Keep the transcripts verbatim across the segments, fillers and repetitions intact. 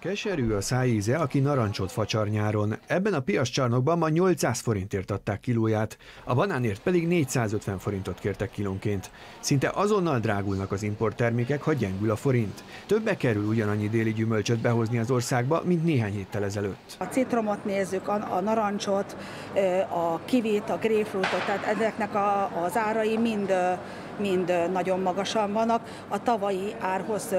Keserű a szájíze, aki narancsot facsar nyáron. Ebben a piascsarnokban ma nyolcszáz forintért adták kilóját, a banánért pedig négyszázötven forintot kértek kilónként. Szinte azonnal drágulnak az importtermékek, ha gyengül a forint. Többe kerül ugyanannyi déli gyümölcsöt behozni az országba, mint néhány héttel ezelőtt. A citromot nézzük, a narancsot, a kivit, a grapefruitot, tehát ezeknek az árai mind, mind nagyon magasan vannak, a tavalyi árhoz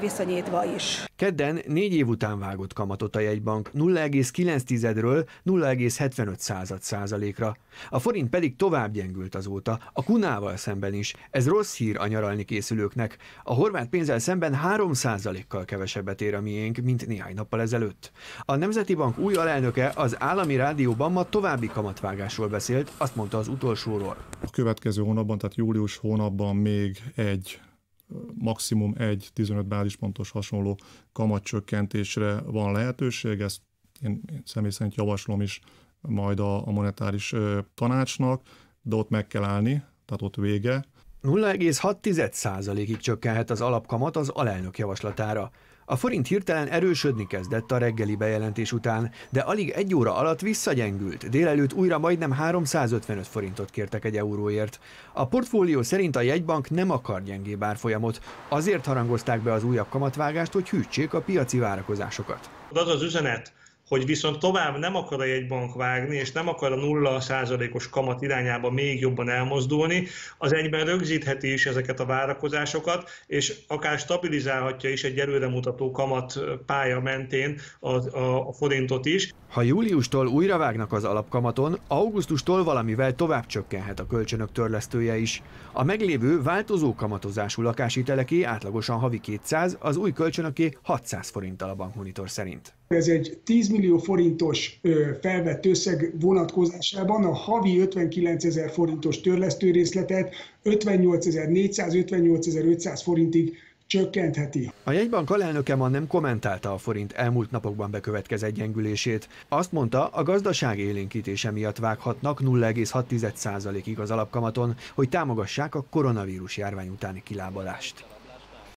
viszonyítva is. Kedden négy év után vágott kamatot a jegybank nulla egész kilencről nulla egész hetvenöt század százalékra. A forint pedig tovább gyengült azóta, a kunával szemben is. Ez rossz hír a nyaralni készülőknek. A horvát pénzzel szemben három százalékkal kevesebbet ér a miénk, mint néhány nappal ezelőtt. A Nemzeti Bank új alelnöke az állami rádióban ma további kamatvágásról beszélt, azt mondta az utolsóról. A következő hónapban, tehát július hónapban még egy maximum egy tizenöt bázispontos hasonló kamatcsökkentésre van lehetőség, ezt én személy szerint javaslom is majd a monetáris tanácsnak, de ott meg kell állni, tehát ott vége. nulla egész hat százalékig csökkenhet az alapkamat az alelnök javaslatára. A forint hirtelen erősödni kezdett a reggeli bejelentés után, de alig egy óra alatt visszagyengült, délelőtt újra majdnem háromszázötvenöt forintot kértek egy euróért. A portfólió szerint a jegybank nem akar gyengébb árfolyamot, azért harangozták be az újabb kamatvágást, hogy hűtsék a piaci várakozásokat. Az az üzenet, hogy viszont tovább nem akar a jegybank vágni, és nem akar a nulla százalékos kamat irányába még jobban elmozdulni, az egyben rögzítheti is ezeket a várakozásokat, és akár stabilizálhatja is egy előremutató kamat pálya mentén a, a, a forintot is. Ha júliustól újra vágnak az alapkamaton, augusztustól valamivel tovább csökkenhet a kölcsönök törlesztője is. A meglévő változó kamatozású lakáshiteleké átlagosan havi kétszáz, az új kölcsönöké hatszáz forinttal a bankmonitor szerint. Ez egy tíz millió forintos felvett összeg vonatkozásában a havi ötvenkilencezer forintos törlesztőrészletet ötvennyolcezer-négyszáz, ötvennyolcezer-ötszáz forintig csökkentheti. A jegybank alelnöke ma nem kommentálta a forint elmúlt napokban bekövetkezett gyengülését. Azt mondta, a gazdaság élénkítése miatt vághatnak nulla egész hat százalékig az alapkamaton, hogy támogassák a koronavírus járvány utáni kilábalást.